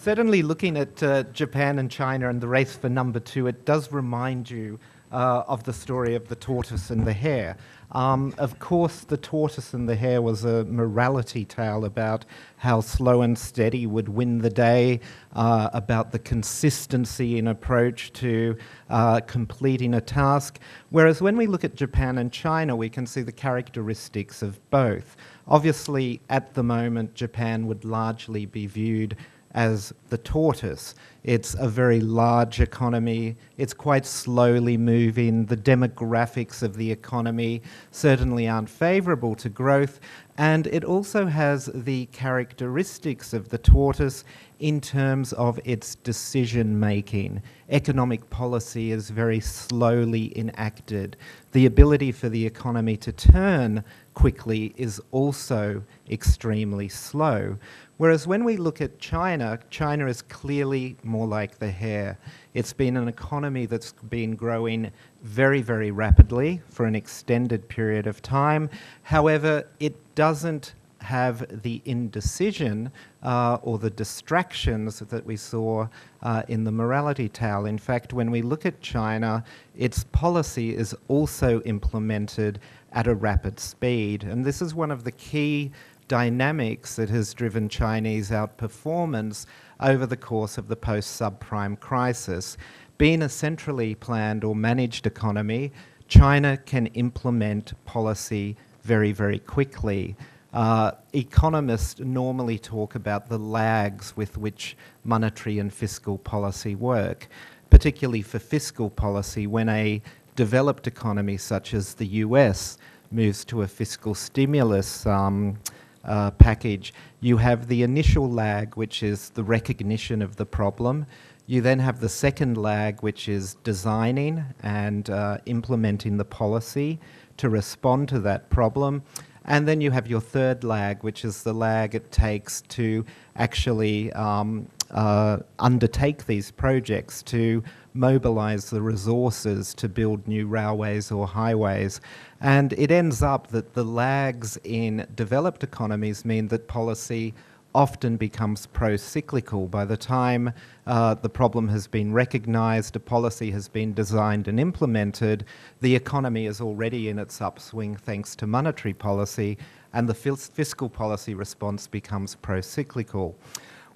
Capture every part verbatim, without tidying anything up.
Certainly looking at uh, Japan and China and the race for number two, it does remind you uh, of the story of the tortoise and the hare. Um, of course, the tortoise and the hare was a morality tale about how slow and steady would win the day, uh, about the consistency in approach to uh, completing a task. Whereas when we look at Japan and China, we can see the characteristics of both. Obviously, at the moment, Japan would largely be viewed as the tortoise. It's a very large economy. It's quite slowly moving. The demographics of the economy certainly aren't favorable to growth. And it also has the characteristics of the tortoise in terms of its decision-making. Economic policy is very slowly enacted. The ability for the economy to turn quickly is also extremely slow. Whereas when we look at China, China is clearly more like the hare. It's been an economy that's been growing very, very rapidly for an extended period of time. However, it doesn't have the indecision uh, or the distractions that we saw uh, in the morality tale. In fact, when we look at China, its policy is also implemented at a rapid speed. And this is one of the key dynamics that has driven Chinese outperformance over the course of the post-subprime crisis. Being a centrally planned or managed economy, China can implement policy very, very quickly. Uh, economists normally talk about the lags with which monetary and fiscal policy work, particularly for fiscal policy when a developed economy such as the U S moves to a fiscal stimulus um, Uh, package. You have the initial lag, which is the recognition of the problem. You then have the second lag, which is designing and uh, implementing the policy to respond to that problem. And then you have your third lag, which is the lag it takes to actually um, uh, undertake these projects, to mobilize the resources to build new railways or highways. And it ends up that the lags in developed economies mean that policy often becomes pro-cyclical. By the time uh, the problem has been recognized, a policy has been designed and implemented, the economy is already in its upswing thanks to monetary policy, and the fiscal policy response becomes pro-cyclical.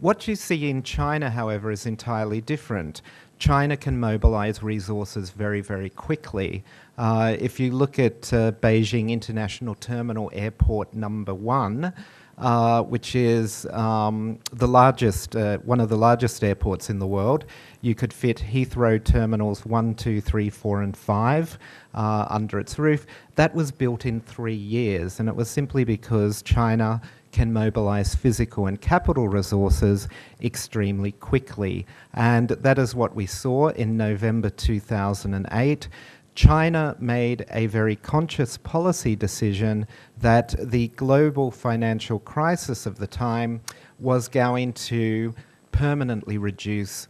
What you see in China, however, is entirely different. China can mobilize resources very, very quickly. Uh, if you look at uh, Beijing International Terminal Airport number one, Uh, which is um, the largest, uh, one of the largest airports in the world. You could fit Heathrow terminals one, two, three, four, and five uh, under its roof. That was built in three years, and it was simply because China can mobilize physical and capital resources extremely quickly. And that is what we saw in November two thousand eight. China made a very conscious policy decision that the global financial crisis of the time was going to permanently reduce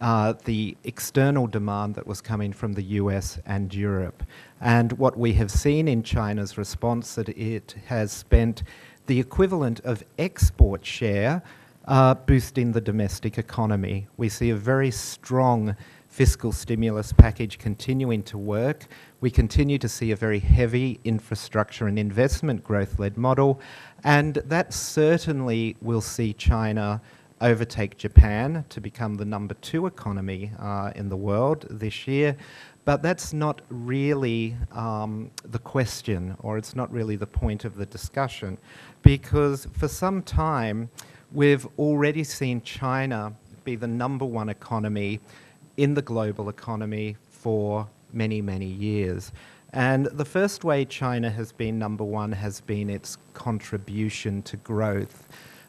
uh, the external demand that was coming from the U S and Europe. And what we have seen in China's response, that it has spent the equivalent of export share uh, boosting the domestic economy. We see a very strong fiscal stimulus package continuing to work. We continue to see a very heavy infrastructure and investment growth-led model, and that certainly will see China overtake Japan to become the number two economy uh, in the world this year. But that's not really um, the question, or it's not really the point of the discussion, because for some time we've already seen China be the number one economy in the global economy for many, many years. And the first way China has been number one has been its contribution to growth.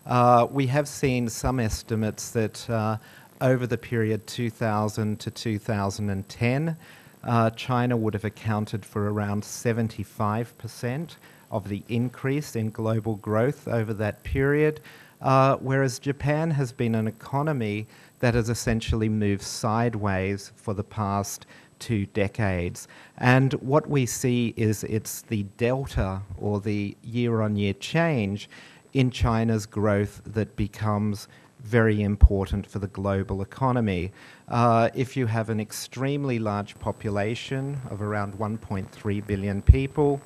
Uh, we have seen some estimates that uh, over the period two thousand to two thousand ten, uh, China would have accounted for around seventy-five percent of the increase in global growth over that period, uh, whereas Japan has been an economy that has essentially moved sideways for the past two decades. And what we see is it's the delta, or the year-on-year change in China's growth, that becomes very important for the global economy. Uh, if you have an extremely large population of around one point three billion people,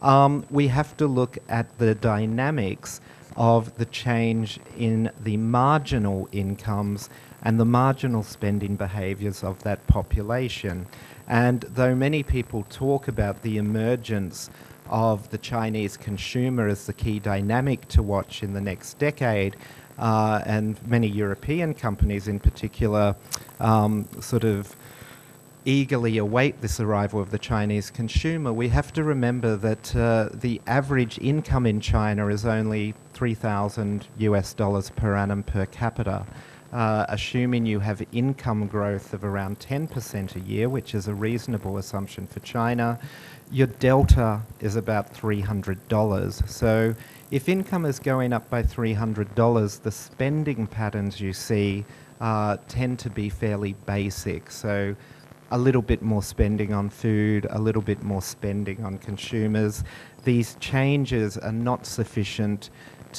um, we have to look at the dynamics of the change in the marginal incomes and the marginal spending behaviours of that population. And though many people talk about the emergence of the Chinese consumer as the key dynamic to watch in the next decade, Uh, and many European companies in particular um, sort of eagerly await this arrival of the Chinese consumer, we have to remember that uh, the average income in China is only three thousand US dollars per annum per capita. Uh, assuming you have income growth of around ten percent a year, which is a reasonable assumption for China, your delta is about three hundred dollars. So if income is going up by three hundred dollars, the spending patterns you see uh, tend to be fairly basic. So a little bit more spending on food, a little bit more spending on consumers. These changes are not sufficient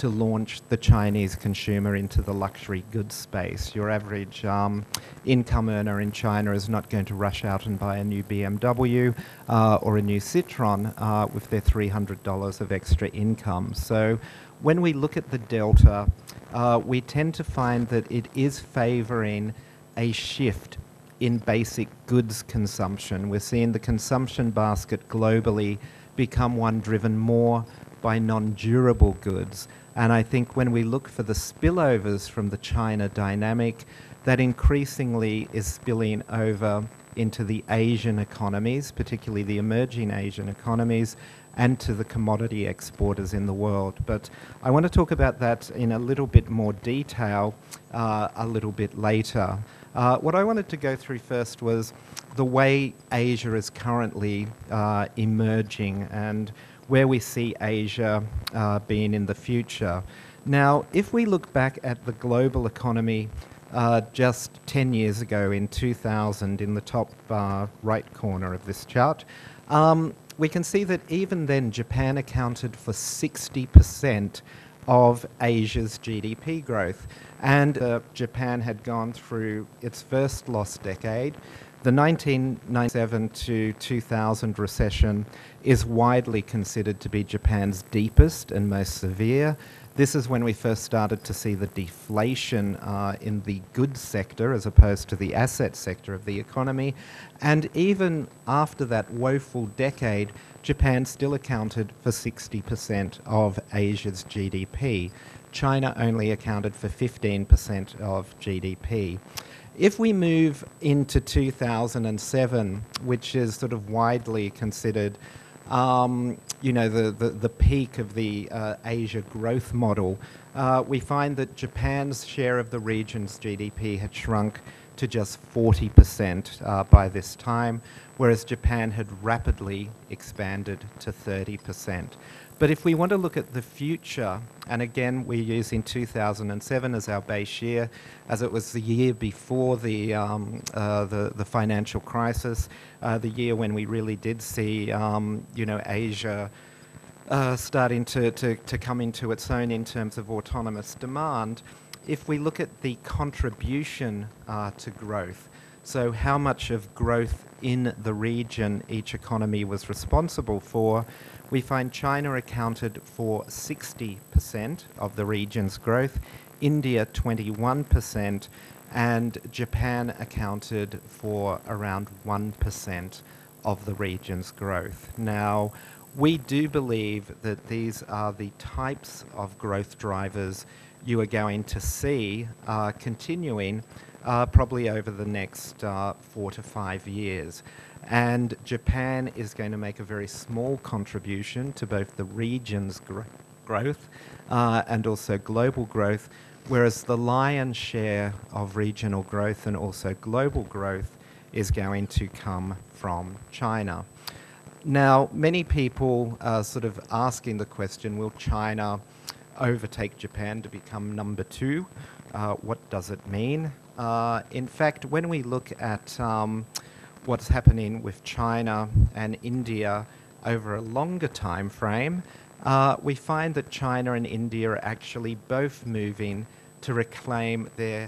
to launch the Chinese consumer into the luxury goods space. Your average um, income earner in China is not going to rush out and buy a new B M W uh, or a new Citroen uh, with their three hundred dollars of extra income. So when we look at the delta, uh, we tend to find that it is favouring a shift in basic goods consumption. We're seeing the consumption basket globally become one driven more by non-durable goods. And I think when we look for the spillovers from the China dynamic, that increasingly is spilling over into the Asian economies, particularly the emerging Asian economies, and to the commodity exporters in the world. But I want to talk about that in a little bit more detail uh, a little bit later. Uh, what I wanted to go through first was the way Asia is currently uh, emerging and where we see Asia uh, being in the future. Now, if we look back at the global economy uh, just ten years ago in two thousand, in the top uh, right corner of this chart, um, we can see that even then Japan accounted for sixty percent of Asia's G D P growth. And uh, Japan had gone through its first lost decade. The nineteen ninety-seven to two thousand recession is widely considered to be Japan's deepest and most severe. This is when we first started to see the deflation uh, in the goods sector as opposed to the asset sector of the economy. And even after that woeful decade, Japan still accounted for sixty percent of Asia's G D P. China only accounted for fifteen percent of G D P. If we move into two thousand seven, which is sort of widely considered, um, you know, the, the, the peak of the uh, Asia growth model, uh, we find that Japan's share of the region's G D P had shrunk to just forty percent uh, by this time, whereas Japan had rapidly expanded to thirty percent. But if we want to look at the future, and again we're using two thousand seven as our base year, as it was the year before the, um, uh, the, the financial crisis, uh, the year when we really did see um, you know, Asia uh, starting to, to, to come into its own in terms of autonomous demand, if we look at the contribution uh, to growth, so how much of growth in the region each economy was responsible for, we find China accounted for sixty percent of the region's growth, India twenty-one percent, and Japan accounted for around one percent of the region's growth. Now, we do believe that these are the types of growth drivers you are going to see uh, continuing uh, probably over the next uh, four to five years. And Japan is going to make a very small contribution to both the region's gr growth uh, and also global growth, whereas the lion's share of regional growth and also global growth is going to come from China. Now, many people are sort of asking the question, will China overtake Japan to become number two? Uh, what does it mean? Uh, in fact, when we look at um, what's happening with China and India over a longer time frame, uh, we find that China and India are actually both moving to reclaim their